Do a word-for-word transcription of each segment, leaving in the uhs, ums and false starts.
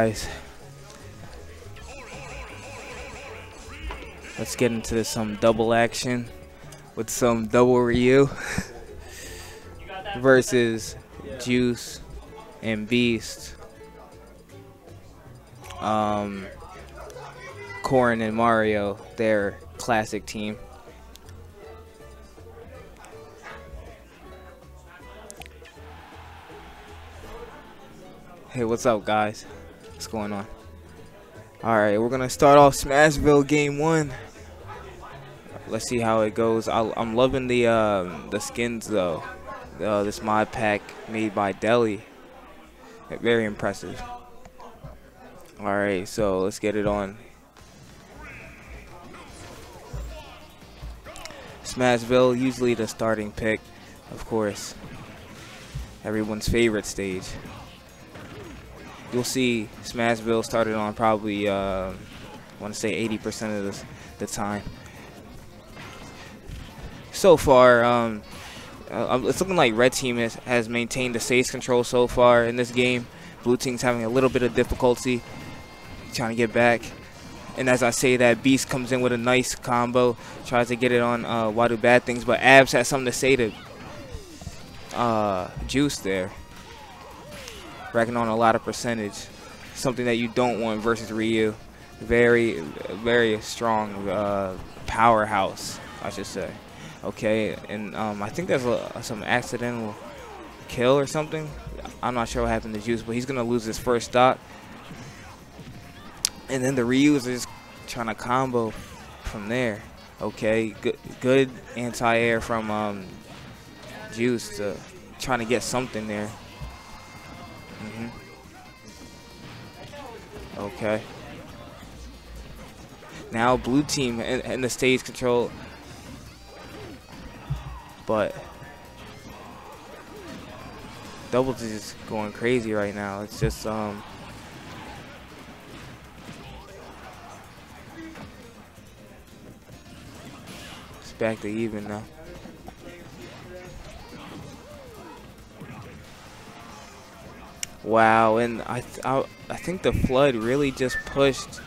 Guys, let's get into this, some double action with some double Ryu versus Juice and Beast, um, Corrin and Mario, their classic team. Hey, what's up, guys? What's going on? Alright, we're going to start off Smashville Game one. Let's see how it goes. I, I'm loving the um, the skins, though. Uh, this mod pack made by Deli. Very impressive. Alright, so let's get it on. Smashville, usually the starting pick, of course. Everyone's favorite stage. You'll see Smashville started on probably, uh, I want to say eighty percent of this, the time. So far, um, uh, it's looking like Red Team has, has maintained the stage control so far in this game. Blue Team's having a little bit of difficulty trying to get back. And as I say that, Beast comes in with a nice combo, tries to get it on uh, Wadu Bad Things, but Abs has something to say to uh, Juice there. Racking on a lot of percentage, something that you don't want versus Ryu. Very, very strong uh, powerhouse, I should say. Okay, and um, I think there's a, some accidental kill or something. I'm not sure what happened to Juice, but he's gonna lose his first stock. And then the Ryu's is trying to combo from there. Okay, good, good anti-air from um, Juice, to trying to get something there. Mm-hmm. Okay. Now Blue Team in, in the stage control, but Double is just going crazy right now. It's just um. It's back to even now. Wow, and I, th I I think the flood really just pushed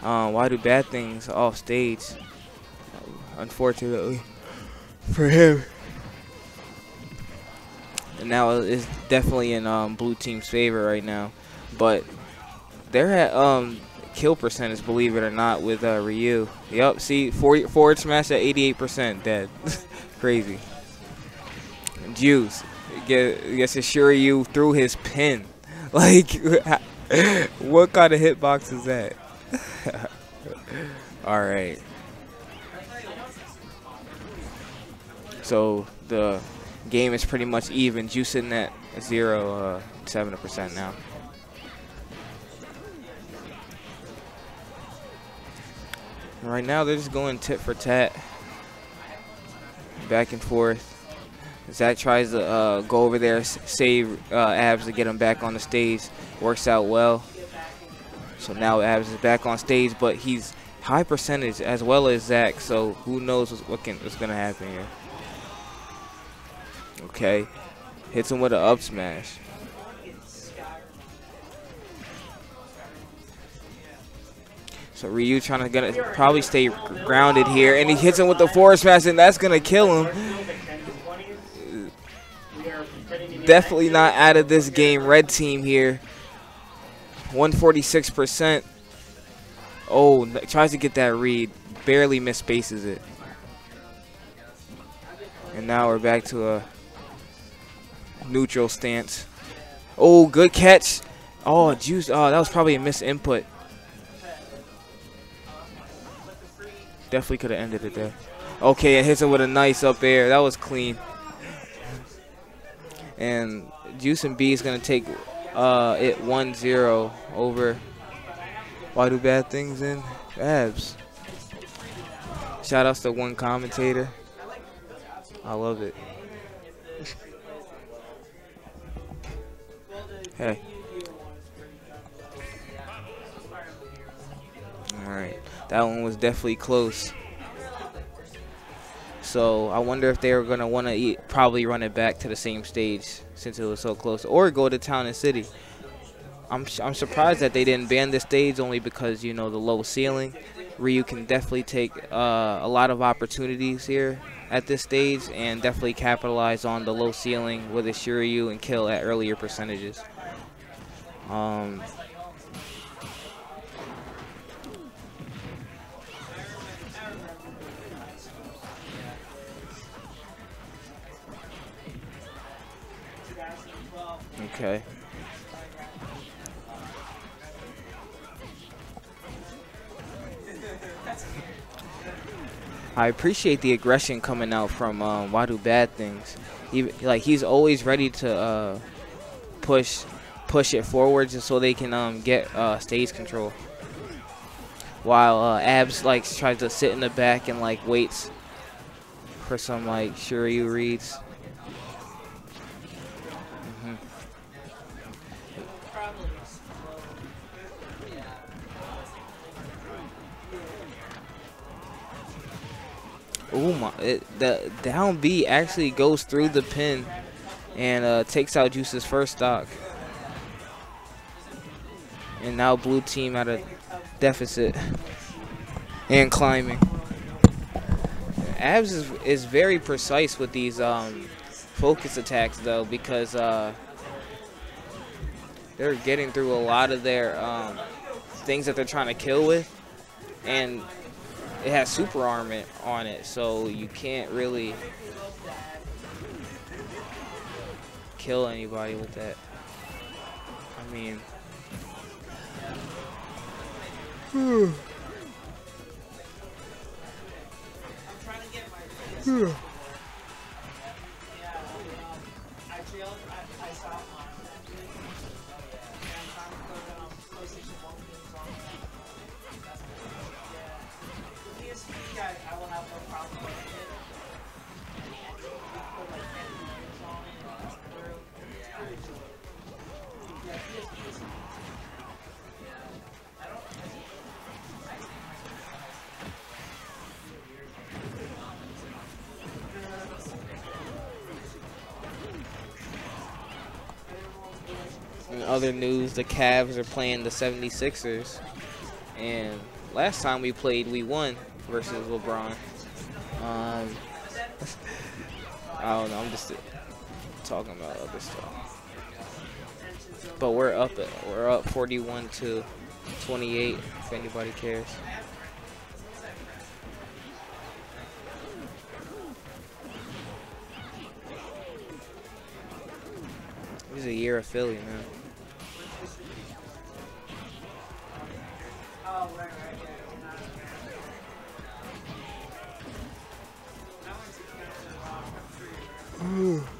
uh, Wadu Bad Things off stage, unfortunately for him. And now it's definitely in um, Blue Team's favor right now, but they're at um, kill percentage, believe it or not, with uh, Ryu. Yep, see, forward, forward smash at eighty-eight percent, dead. Crazy. Juice Get, gets to Shoryu through his pin. Like, what kind of hitbox is that? Alright. So, the game is pretty much even. Juice in at zero, uh, seventy percent now. And right now, they're just going tit for tat. Back and forth. Zach tries to uh, go over there, save uh, Abs to get him back on the stage. Works out well. So now Abs is back on stage, but he's high percentage as well as Zach. So who knows what's, what can, what's going to happen here. Okay. Hits him with an up smash. So Ryu trying to gonna probably stay grounded here. And he hits him with the forward smash, and that's going to kill him. Definitely not out of this game, Red Team here. one forty-six percent. Oh, tries to get that read. Barely misspaces it. And now we're back to a neutral stance. Oh, good catch. Oh, Juice. Oh, that was probably a miss input. Definitely could have ended it there. Okay, it hits him with a nice up air. That was clean. And Juice and B is going to take uh, it one zero over Wadu Bad Things and Abs. Shout outs to one commentator. I love it. Hey. Alright. That one was definitely close. So I wonder if they were going to want to probably run it back to the same stage since it was so close, or go to Town and City. I'm I'm surprised that they didn't ban this stage, only because, you know, the low ceiling. Ryu can definitely take uh, a lot of opportunities here at this stage and definitely capitalize on the low ceiling with a Shoryu and kill at earlier percentages. Um, okay. I appreciate the aggression coming out from um, Wadu Bad Things. He, like, he's always ready to uh, push push it forward just so they can um, get uh, stage control. While uh, Abs like tries to sit in the back and like waits for some like Shoryu reads. Oh my, it, the down B actually goes through the pin and uh, takes out Juice's first stock. And now blue team at a deficit and climbing. Abs is, is very precise with these um, focus attacks though, because uh, they're getting through a lot of their um, things that they're trying to kill with. And it has super armor on it, so you can't really kill anybody with that. I mean, I'm trying to get my. Other news, the Cavs are playing the seventy-sixers, and last time we played we won versus LeBron. um, I don't know, I'm just talking about other stuff, but we're up we're up forty-one to twenty-eight if anybody cares. This is a year of Philly now. Oh, right, right, yeah. Ooh. Mm-hmm.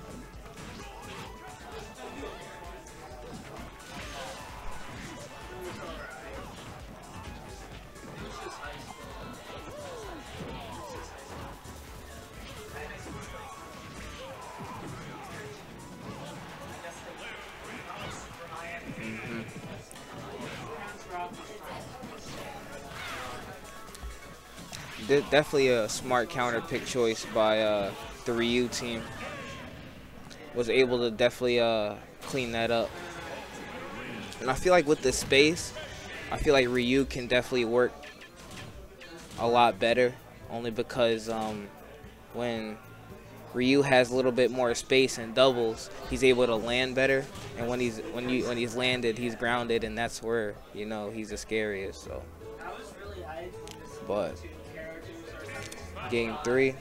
De definitely a smart counter pick choice by uh, the Ryu team. Was able to definitely uh, clean that up. And I feel like with the space, I feel like Ryu can definitely work a lot better, only because um, when Ryu has a little bit more space and doubles, he's able to land better. And when he's when you when he's landed, he's grounded, and that's where, you know, he's the scariest. So, but game three.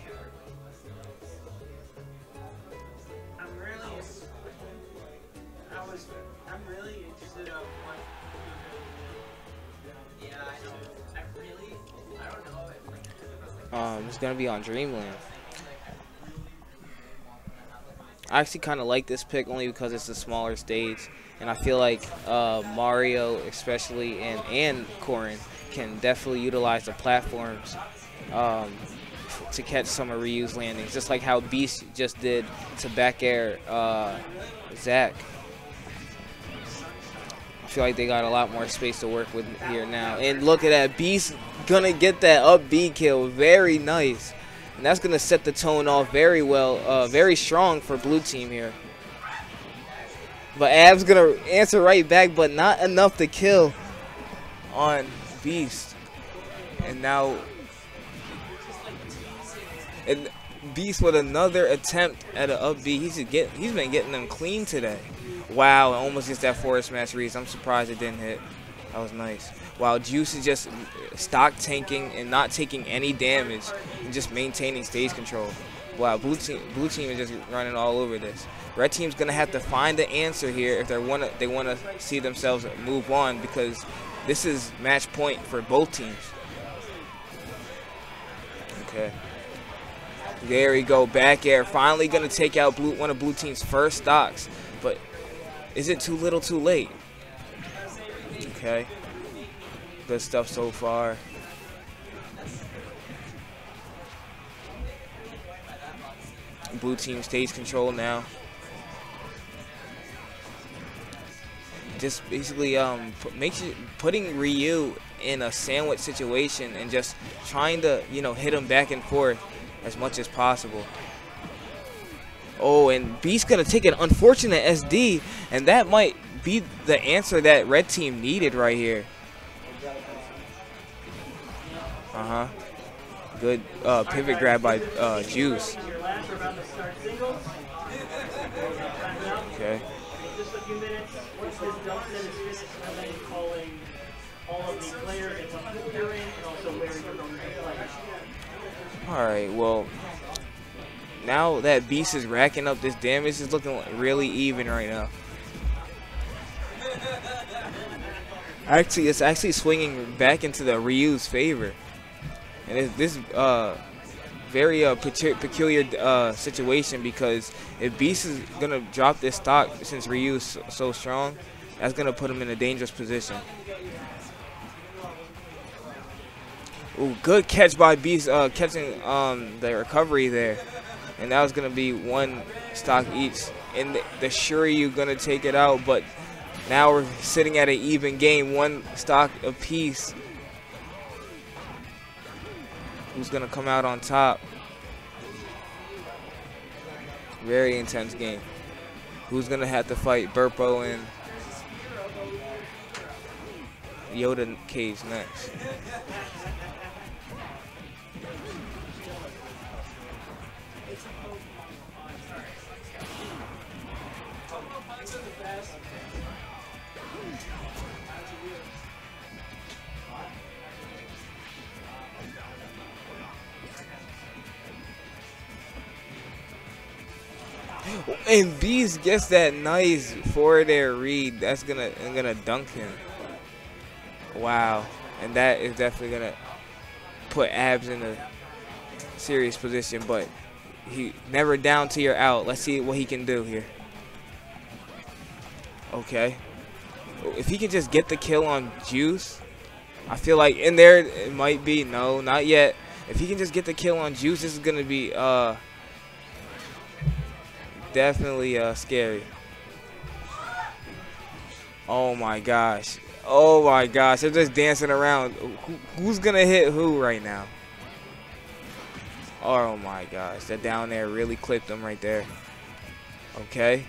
Um, it's gonna be on Dreamland. I actually kind of like this pick only because it's a smaller stage, and I feel like uh, Mario, especially, and and Corrin can definitely utilize the platforms um, to catch some of Ryu's landings, just like how Beast just did to back air uh, Zack. I feel like they got a lot more space to work with here now. And look at that, Beast gonna get that up B kill, very nice, and that's gonna set the tone off very well, uh, very strong for blue team here. But Ab's gonna answer right back, but not enough to kill on Beast. And now, and Beast with another attempt at an up B. He should get, he's been getting them clean today. Wow, it almost gets that forward smash reach. I'm surprised it didn't hit. That was nice. Wow, Juice is just stock tanking and not taking any damage and just maintaining stage control. Wow, blue team, blue team is just running all over this. Red team's gonna have to find the answer here if they wanna they wanna see themselves move on, because this is match point for both teams. Okay. There we go, back air. Finally gonna take out blue, one of blue team's first stocks. But is it too little, too late? Okay. Good stuff so far. Blue team stage control now. Just basically um, makes you, putting Ryu in a sandwich situation and just trying to, you know, hit him back and forth as much as possible. Oh, and Beast's gonna take an unfortunate S D, and that might be the answer that red team needed right here. Uh-huh. Good uh, pivot grab by uh, Juice. Okay. Alright, well, now that Beast is racking up this damage, is looking really even right now. Actually, it's actually swinging back into the Ryu's favor. And this uh very uh, peculiar uh, situation, because if Beast is gonna drop this stock since Ryu's so strong, that's gonna put him in a dangerous position. Ooh, good catch by Beast, uh, catching um, the recovery there, and that was gonna be one stock each. And the, the Shoryu gonna take it out, but now we're sitting at an even game, one stock apiece. Who's gonna come out on top? Very intense game. Who's gonna have to fight Burpo and Yoda Cage next? And Beast gets that nice forward air read. That's gonna, I'm gonna dunk him. Wow, and that is definitely gonna put Abs in a serious position. But he never down till you're out. Let's see what he can do here. Okay, if he can just get the kill on Juice, I feel like in there it might be no, not yet. If he can just get the kill on Juice, this is gonna be uh. Definitely uh, scary. Oh my gosh. Oh my gosh. They're just dancing around. Who, who's going to hit who right now? Oh my gosh. That down there really clipped them right there. Okay.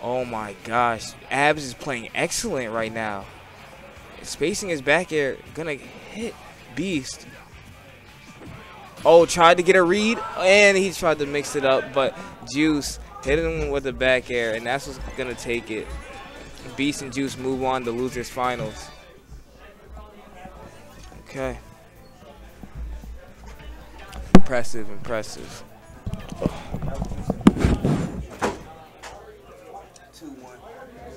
Oh my gosh. Abs is playing excellent right now. Spacing his back air. Going to hit Beast. Oh, tried to get a read, and he tried to mix it up, but Juice hit him with a back air, and that's what's going to take it. Beast and Juice move on to losers finals. Okay. Impressive, impressive. two one.